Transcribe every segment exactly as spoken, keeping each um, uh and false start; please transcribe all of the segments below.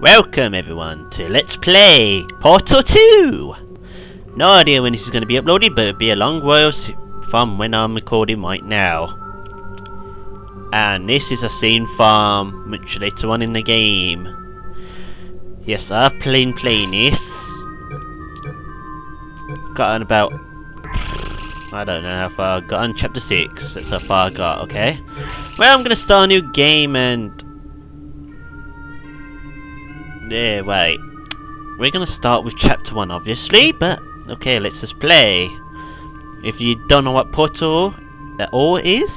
Welcome everyone to Let's Play Portal two! No idea when this is going to be uploaded, but it'll be a long while from when I'm recording right now. And this is a scene from much later on in the game. Yes, I've been playing this. Gotten about, I don't know how far I've gotten, chapter six, that's how far I got, okay? Well, I'm going to start a new game and... Yeah, wait. We're going to start with chapter one, obviously, but... Okay, let's just play. If you don't know what Portal at all is,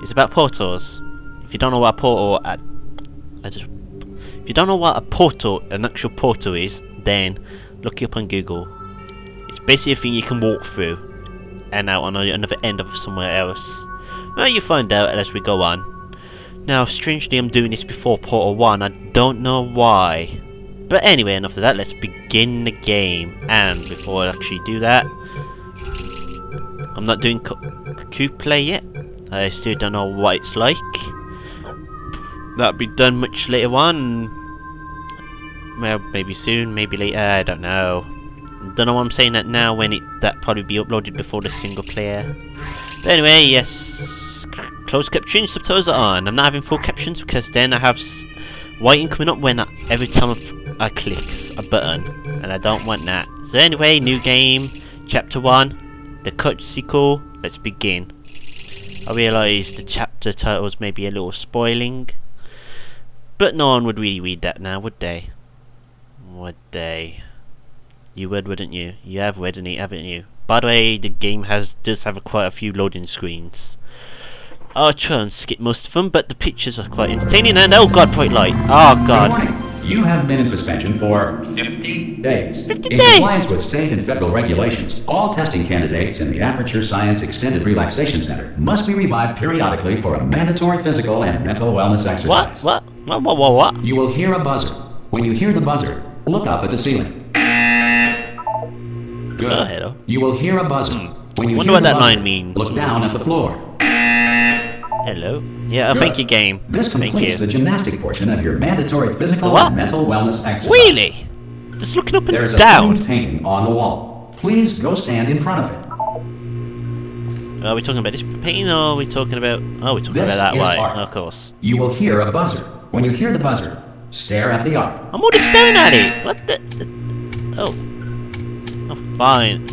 it's about portals. If you don't know what a portal... I, I just... If you don't know what a portal, an actual portal is, then look it up on Google. It's basically a thing you can walk through and out on another end of somewhere else. Well, you find out as we go on. Now, strangely, I'm doing this before Portal one. I don't know why. But anyway, enough of that. Let's begin the game. And before I actually do that, I'm not doing coup play yet. I still don't know what it's like. That'll be done much later on. Well, maybe soon, maybe later. I don't know. Don't know why I'm saying that now when it that probably be uploaded before the single player. But anyway, yes, closed captions, subtitles are on. I'm not having full captions because then I have writing coming up when I, every time I, I click a button, and I don't want that. So anyway, new game, chapter one, the cut sequel. Let's begin. I realise the chapter titles may be a little spoiling, but no one would really read that now, would they? Would they? You would, wouldn't you? You have read it, haven't you? By the way, the game has does have a, quite a few loading screens. I'll try and skip most of them, but the pictures are quite entertaining. And oh god, bright light! Oh god! You have been in suspension for fifty days. fifty in days. Compliance with state and federal regulations, all testing candidates in the Aperture Science Extended Relaxation Center must be revived periodically for a mandatory physical and mental wellness exercise. What? What? What? What? What? What? You will hear a buzzer. When you hear the buzzer, look up at the ceiling. Good. Oh, hello. You will hear a buzzer. When you wonder hear what that buzzer, line means. Look down at the floor. Hello. Yeah, good. Thank you, game. This thank completes you. The gymnastic portion of your mandatory physical what? And mental wellness exercise. Really? Just looking up and there is down. There's a painting on the wall. Please go stand in front of it. Are we talking about this painting, or are we talking about? Oh, we're talking this about that one. Of course. You will hear a buzzer. When you hear the buzzer, stare at the art. I'm already staring at it. What the? the oh. Fine.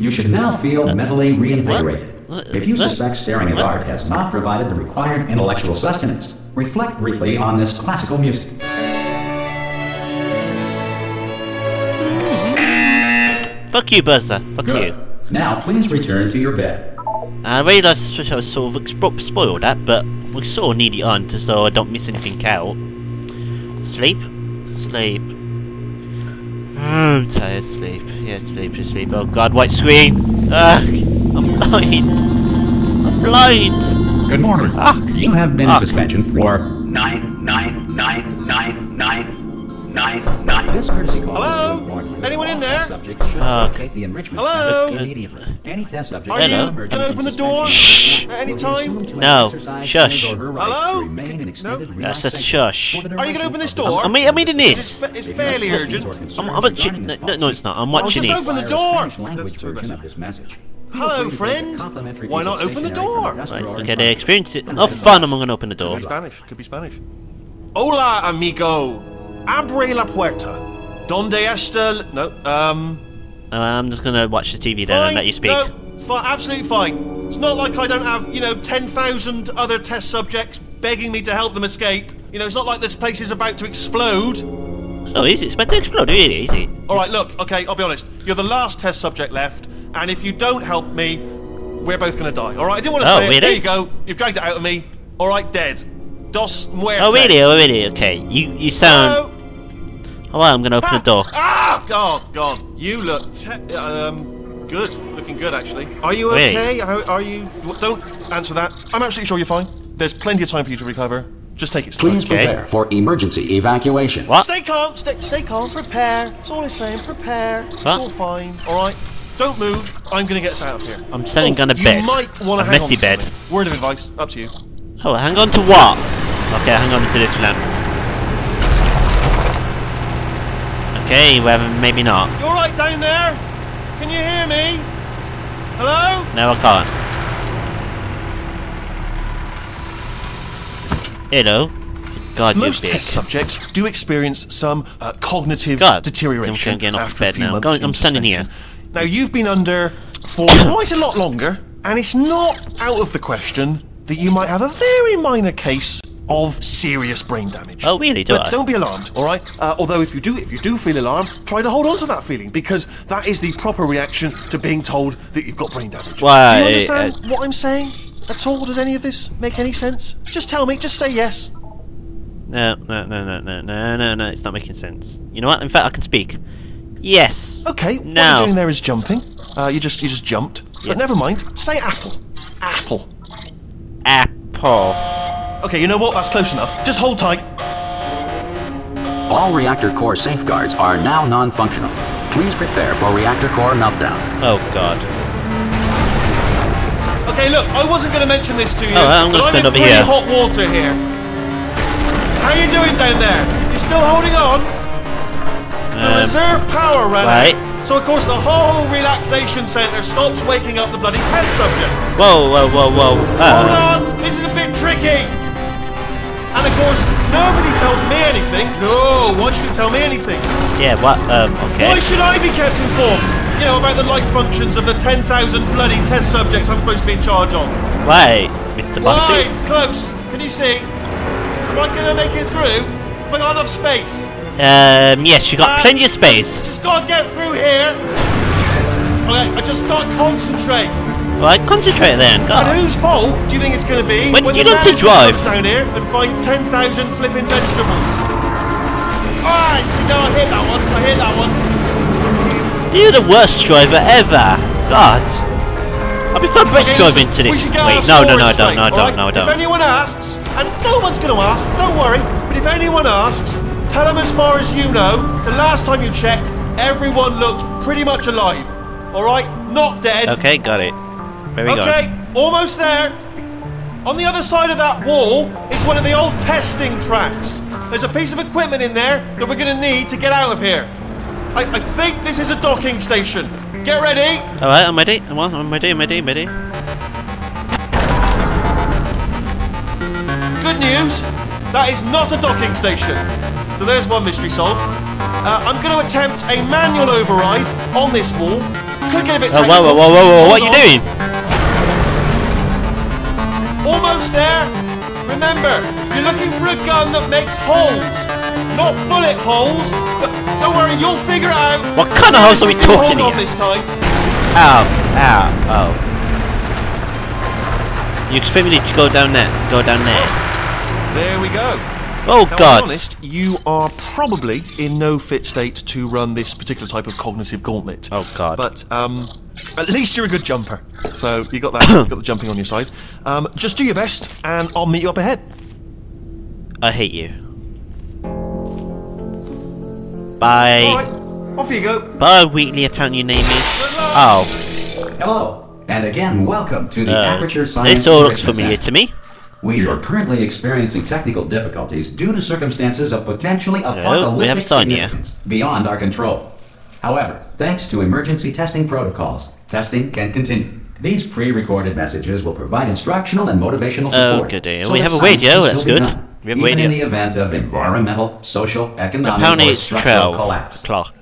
You should now feel uh, mentally reinvigorated. What? What? If you suspect staring at art has not provided the required intellectual sustenance, reflect briefly on this classical music. Mm-hmm. Fuck you, buzzer. Fuck good. You. Now, please return to your bed. I realised I was sort of spoiled at, but we sort of need it on so I don't miss anything out. Sleep. Sleep. I'm tired, sleep. Yeah, sleep, just sleep. Oh god, white screen! Ugh! I'm blind! I'm blind! Good morning. Ugh. You have been in suspension for nine, nine, nine, nine, nine, nine, nine. This courtesy call. Hello? Anyone in there? Subject should locate the enrichment hello? Immediately. Any test subject. Are you? Can I open the door? Shh! At any time? No. Shush. Hello? No. That's a shush. Are you going to open this door? I'm, I'm reading this. It's, it's fairly urgent. I'm, I'm watching. No, no, it's not. I'm watching this. Just open the door. That's too aggressive. Hello, friend. Why not open the door? Right, okay, they experience it. Oh, fun. I'm going to open the door. Could be Spanish. Could be Spanish. Hola, amigo. Abre la puerta. Donde está? No. Um. Uh, I'm just gonna watch the T V then and let you speak. No, fi absolutely fine. It's not like I don't have, you know, ten thousand other test subjects begging me to help them escape. You know, it's not like this place is about to explode. Oh, is it? It's about to explode, really? Is it? All right, look. Okay, I'll be honest. You're the last test subject left, and if you don't help me, we're both gonna die. All right. I didn't want to oh, say really? It. There you go. You've dragged it out of me. All right, dead. Dos muertes. Oh, really? Oh, really? Okay. You you sound. Hello? Oh, well, I'm gonna open ah, the door. Ah! God, God, you look te um good, looking good actually. Are you okay? Really? How, are you? Don't answer that. I'm absolutely sure you're fine. There's plenty of time for you to recover. Just take it slow. Please okay. Prepare for emergency evacuation. What? Stay calm. Stay, stay calm. Prepare. That's all I'm saying. Prepare. What? It's all fine. All right. Don't move. I'm gonna get us out of here. I'm sitting oh, on a bed. You might want to hang on to bed. Something. Word of advice. Up to you. Oh, hang on to what? Okay, hang on to this lamp. Okay, well, maybe not. You alright down there? Can you hear me? Hello? No, I can't. Hello? God, most test subjects do experience some uh, cognitive God. deterioration I'm after a few now. months God, I'm standing here. Now, you've been under for quite a lot longer, and it's not out of the question that you might have a very minor case of serious brain damage. Oh, really? Do but I? Don't be alarmed, all right? Uh, although if you do, if you do feel alarmed, try to hold on to that feeling, because that is the proper reaction to being told that you've got brain damage. Why? Do you understand uh, what I'm saying at all? Does any of this make any sense? Just tell me. Just say yes. No, no, no, no, no, no, no, no. It's not making sense. You know what? In fact, I can speak. Yes. Okay. Now. What you're doing there is jumping. Uh, you just, you just jumped. Yep. But never mind. Say apple. Apple. Apple. Okay, you know what? That's close enough. Just hold tight. All reactor core safeguards are now non-functional. Please prepare for reactor core meltdown. Oh, God. Okay, look, I wasn't going to mention this to you, oh, I'm but I'm in pretty here. hot water here. How are you doing down there? You still holding on? The um, reserve power ran right. out, so of course the whole relaxation centre stops waking up the bloody test subjects. Whoa, whoa, whoa, whoa. Uh. Hold on, this is a bit tricky. And of course, nobody tells me anything. No, why should you tell me anything? Yeah, what? Um, okay. Why should I be kept informed? You know, about the life functions of the ten thousand bloody test subjects I'm supposed to be in charge of. Wait, Mister Buffett. Right, close. Can you see? Am I going to make it through? Have I got enough space? Um, yes, you got um, plenty of space. Just, just got to get through here. I, I just got to concentrate. Well, I concentrate then. God. And whose fault do you think it's going to be when, when you the learn to drive comes down here and finds ten thousand flipping vegetables? Alright, so now I hit that one. I hit that one. You're the worst driver ever. God, I'll be fun okay, driving so to this. Wait, no, no, no, I don't, no, I don't, right? no, I don't. If anyone asks, and no one's going to ask, don't worry. But if anyone asks, tell them as far as you know. The last time you checked, everyone looked pretty much alive. All right, not dead. Okay, got it. Okay, go. Almost there. On the other side of that wall is one of the old testing tracks. There's a piece of equipment in there that we're going to need to get out of here. I, I think this is a docking station. Get ready. All right, I'm ready. I'm on. I'm ready. I'm ready. I'm ready. Good news. That is not a docking station. So there's one mystery solved. Uh, I'm going to attempt a manual override on this wall. Could get a bit oh, technical. Whoa, whoa, whoa, whoa! What are you doing? Almost there. Remember, you're looking for a gun that makes holes, not bullet holes. But don't worry, you'll figure out. What kind of holes are we talking here? This time. Ow! Ow! Oh! You expect me to go down there? Go down there. There we go. Oh now, God! To be honest, you are probably in no fit state to run this particular type of cognitive gauntlet. Oh God! But um. At least you're a good jumper, so you got that. You got the jumping on your side. Um, just do your best, and I'll meet you up ahead. I hate you. Bye. All right. Off you go. Bye, Wheatley. Apparently your name is. Oh. Hello, and again, welcome to the uh, Aperture Science. This all looks familiar to me. We are currently experiencing technical difficulties due to circumstances of potentially apocalyptic no, significance beyond our control. However, thanks to emergency testing protocols, testing can continue. These pre-recorded messages will provide instructional and motivational support. Oh, good day. So we have a radio, that's good. Done, we have a radio. Even in the event of environmental, social, economic, or structural collapse. Clock.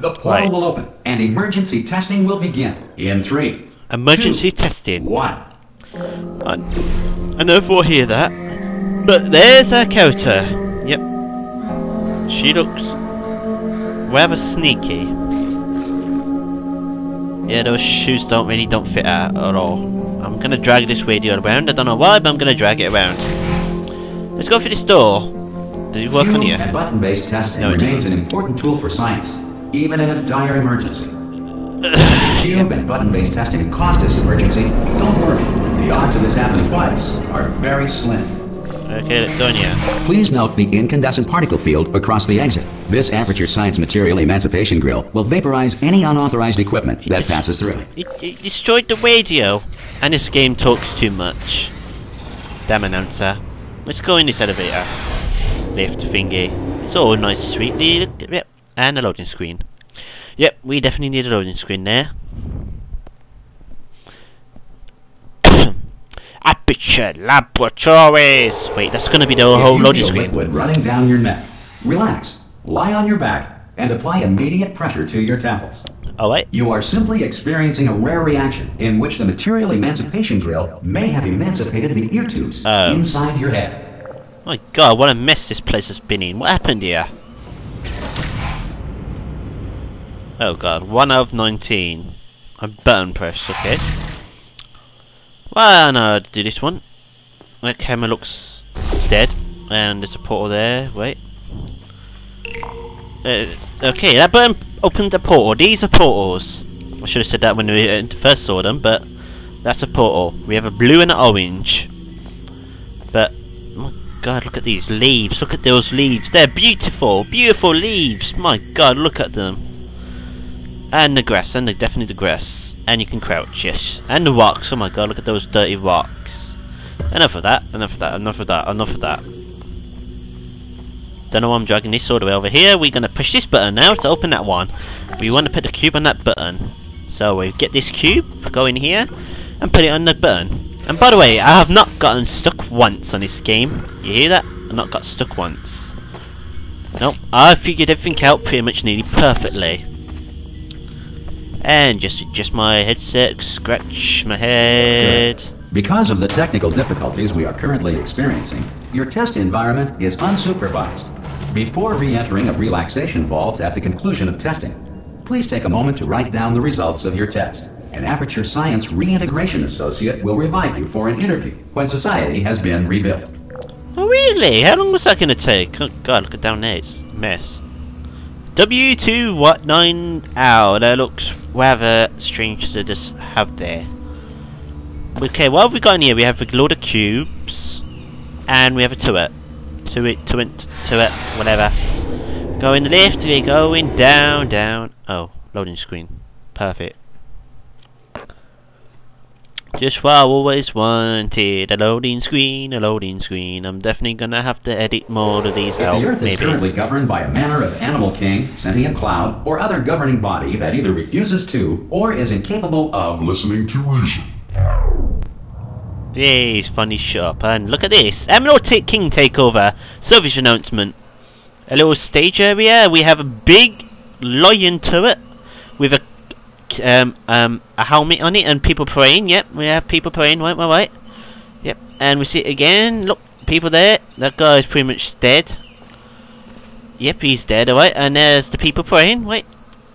The portal right. will open, and emergency testing will begin in three, emergency two, testing. one. I know if we'll hear that, but there's our character. Yep. She looks rather sneaky. Yeah, those shoes don't really don't fit out at all. I'm gonna drag this radio around. I don't know why, but I'm gonna drag it around. Let's go through this door. Does it work on here? Button-based testing no, remains an important tool for science, even in a dire emergency. Cube and button-based testing caused this emergency. Don't worry, the odds of this happening twice are very slim. Okay, let's go in here. Please note the incandescent particle field across the exit. This Aperture Science Material Emancipation Grill will vaporize any unauthorized equipment it that passes through. It, it destroyed the radio, and this game talks too much. Damn announcer. Let's go in this elevator. Lift thingy. It's all nice, sweetly. Yep. and a loading screen. Yep, we definitely need a loading screen there. Aperture Laboratories! Wait, that's gonna be the whole loading screen. If you feel liquid running down your neck, relax, lie on your back, and apply immediate pressure to your temples. Alright. You are simply experiencing a rare reaction in which the material emancipation drill may have emancipated the ear tubes um. inside your head. My god, what a mess this place has been in. What happened here? Oh god, one out of nineteen. A button press, okay. Well, no, I'll do this one. That camera looks dead. And there's a portal there, wait. Uh, okay, that button opened a portal. These are portals. I should have said that when we first saw them, but that's a portal. We have a blue and an orange. But, my god, look at these leaves. Look at those leaves. They're beautiful, beautiful leaves. My god, look at them. And the grass, and the, definitely the grass. And you can crouch, yes. And the rocks. Oh my god, look at those dirty rocks. Enough of that, enough of that, enough of that, enough of that. Don't know why I'm dragging this all the way over here. We're going to push this button now to open that one. We want to put the cube on that button. So we get this cube, go in here, and put it on the button. And by the way, I have not gotten stuck once on this game. You hear that? I've not got stuck once. Nope, I figured everything out pretty much nearly perfectly. And just just my headset, scratch my head. Good. Because of the technical difficulties we are currently experiencing, your test environment is unsupervised. Before re-entering a relaxation vault at the conclusion of testing, please take a moment to write down the results of your test. An Aperture Science reintegration associate will revive you for an interview when society has been rebuilt. Oh really? How long was that gonna take? Oh god, look at down there, it's a mess. W two what nine ow, that looks rather strange to just have there. Okay, what have we got in here? We have a load of cubes and we have a turret. Turret, turret, turret, whatever. Going left, we're going down, down. Oh, loading screen. Perfect. Just what I always wanted, a loading screen, a loading screen. I'm definitely gonna have to edit more of these out. If the Earth is currently governed by a manner of animal king, sentient cloud, or other governing body that either refuses to or is incapable of listening to reason. Yay, it's funny, shut up. And look at this, Emerald King Takeover, service announcement. A little stage area, we have a big lion turret with a um, um, a helmet on it and people praying, yep, we have people praying, right, right, right. Yep, and we see it again, look, people there, that guy is pretty much dead. Yep, he's dead, alright, and there's the people praying, wait.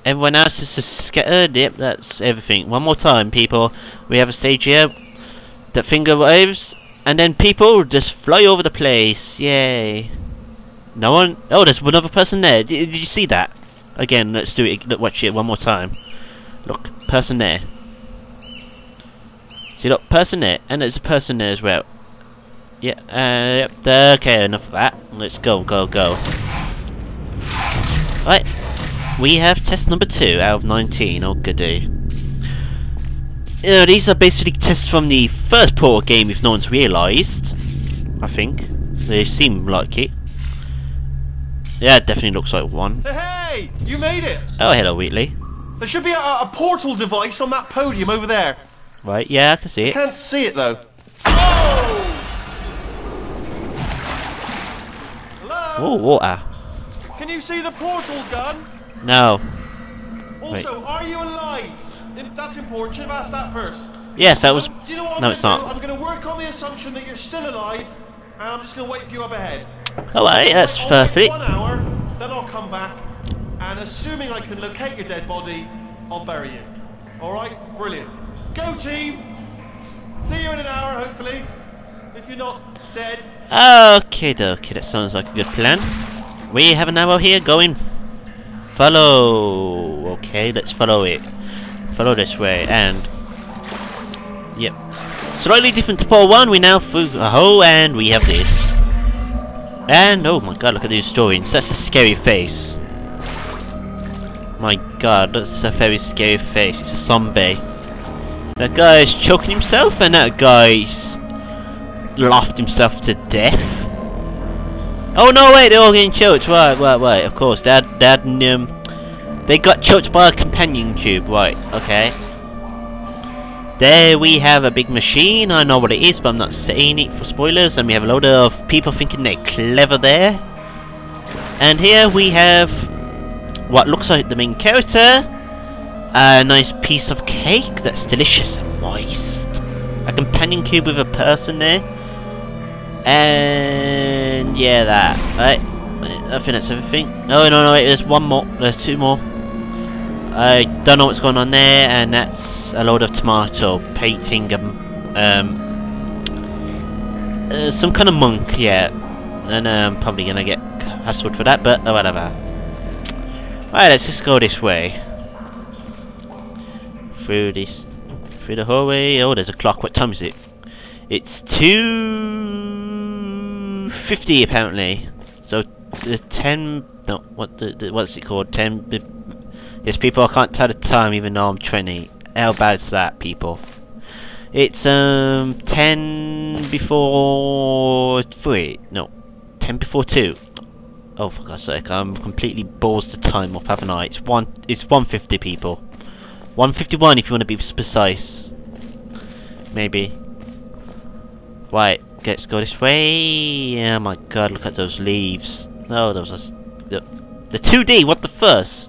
Everyone else is just scattered, yep, that's everything. One more time, people, we have a stage here. The finger waves, and then people just fly over the place. Yay! No one. Oh, there's another person there. Did, did you see that? Again, let's do it. Look, watch it one more time. Look, person there. See, look, person there, and there's a person there as well. Yeah. Uh, yep. Okay. Enough of that. Let's go, go, go. Right. We have test number two out of nineteen. Oh, goody. You know, these are basically tests from the first Portal game, if no one's realised. I think they seem like it. Yeah, it definitely looks like one. Hey, you made it! Oh, hello, Wheatley. There should be a, a portal device on that podium over there. Right, yeah, I can see it. I can't see it though. Oh! Hello? Oh, water. Can you see the portal gun? No. Also, wait. Are you alive? That's important, should have asked that first. Yes, that was... Um, do you know what I'm no, it's do? Not. I'm going to work on the assumption that you're still alive, and I'm just going to wait for you up ahead. Alright, that's perfect. I'll wait one hour, then I'll come back, and assuming I can locate your dead body, I'll bury you. Alright? Brilliant. Go team! See you in an hour, hopefully. If you're not dead. Okay, dokie, that sounds like a good plan. We have an arrow here going... Follow! Okay, let's follow it. Follow this way, and yep, slightly different to Portal one. We now through a hole, and we have this. And oh my god, look at these drawings. That's a scary face. My god, that's a very scary face. It's a zombie. That guy is choking himself, and that guy's laughed himself to death. Oh no, wait, they're all getting choked. Right, right, right. Of course, Dad, Dad, and, um, they got choked by a companion cube. Right. Okay. There we have a big machine. I know what it is, but I'm not saying it for spoilers. And we have a load of people thinking they're clever there. And here we have what looks like the main character. A nice piece of cake that's delicious and moist. A companion cube with a person there. And yeah, that. Right. I think that's everything. Oh, no, no, wait, there's one more. There's two more. I don't know what's going on there, and that's a load of tomato painting. Um, um uh, some kind of monk, yeah. And uh, I'm probably gonna get hassled for that, but oh, whatever. Alright, let's just go this way. Through this, through the hallway. Oh, there's a clock. What time is it? It's two fifty apparently. So the ten. No, what the, the what's it called? Ten. The, yes, people. I can't tell the time, even though I'm twenty. How bad's that, people? It's um ten before three. No, ten before two. Oh, for God's sake! I'm completely balls the time up, haven't I? It's one. It's one fifty, people. One fifty-one, if you want to be precise. Maybe. Right, let's go this way. Oh my God, look at those leaves. No, oh, those are the, the two D. What the fuss?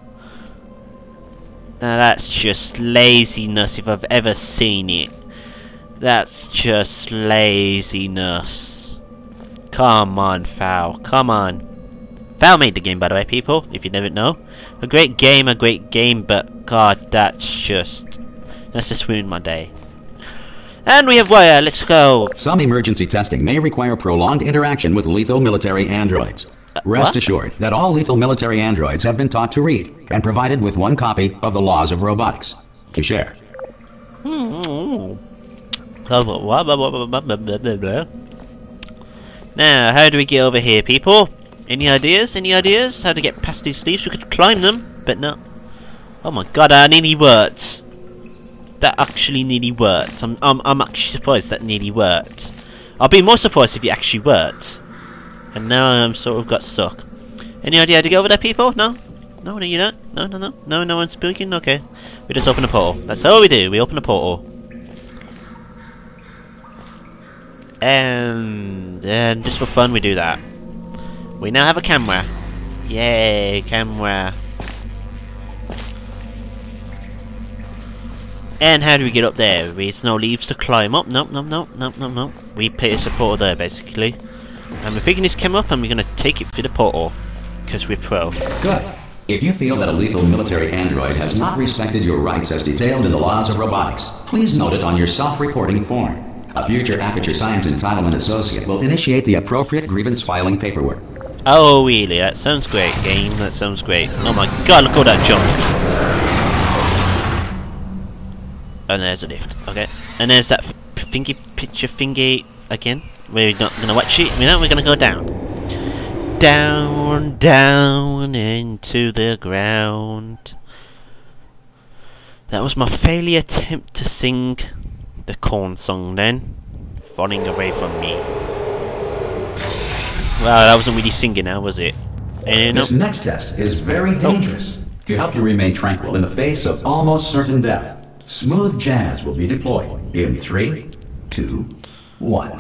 Now that's just laziness if I've ever seen it. That's just laziness. Come on, Valve. Come on. Valve made the game, by the way, people. If you never know, a great game, a great game. But God, that's just that's just ruined my day. And we have wire, let's go. Some emergency testing may require prolonged interaction with lethal military androids. Uh, Rest what? assured that all lethal military androids have been taught to read and provided with one copy of the laws of robotics to share. Now, how do we get over here, people? Any ideas? Any ideas? How to get past these leaves? We could climb them, but no. Oh my God, I nearly worked. That actually nearly worked. I'm, I'm, I'm actually surprised that nearly worked. I'll be more surprised if it actually worked. And now I'm sort of got stuck. Any idea how to get over there, people? No? No, no, you don't? No, no, no. No, no one's speaking? Okay. We just open a portal. That's all we do. We open a portal. And, and just for fun, we do that. We now have a camera. Yay, camera. And how do we get up there? There's no leaves to climb up. Nope, nope, nope, nope, nope, nope. We place a portal there, basically. And we're picking this camera up and we're going to take it through the portal. Because we're pro. Good. If you feel that a lethal military android has not respected your rights as detailed in the laws of robotics, please note it on your self-reporting form. A future Aperture Science Entitlement Associate will initiate the appropriate grievance filing paperwork. Oh, really? That sounds great, game. That sounds great. Oh my God, look at all that junk. And there's a lift, okay. And there's that thingy picture thingy again. We're not going to watch it. We're not. We're going to go down. Down, down into the ground. That was my failure attempt to sing the corn song then. Falling away from me. Well, that wasn't really singing now, was it? And this next test is very dangerous. Oh. To help you remain tranquil in the face of almost certain death. Smooth jazz will be deployed in three, two, one. Aww,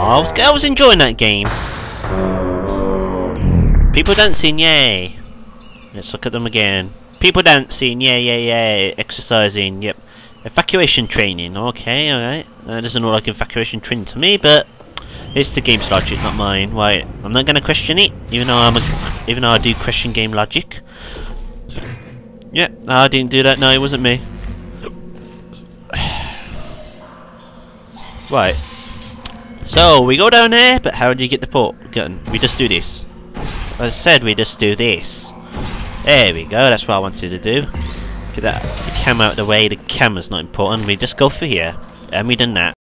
I was, I was enjoying that game. People dancing, yay! Let's look at them again. People dancing, yay, yay, yay! Exercising, yep. Evacuation training, okay, alright. That doesn't look like evacuation training to me, but. It's the game's logic, not mine. Right, I'm not going to question it, even though I'm a, even though I do question game logic. Yeah, no, I didn't do that. No, it wasn't me. Right. So we go down there, but how do you get the port gun? We just do this. As I said, we just do this. There we go. That's what I wanted to do. Get that the camera out of the way. The camera's not important. We just go for here, and we done that.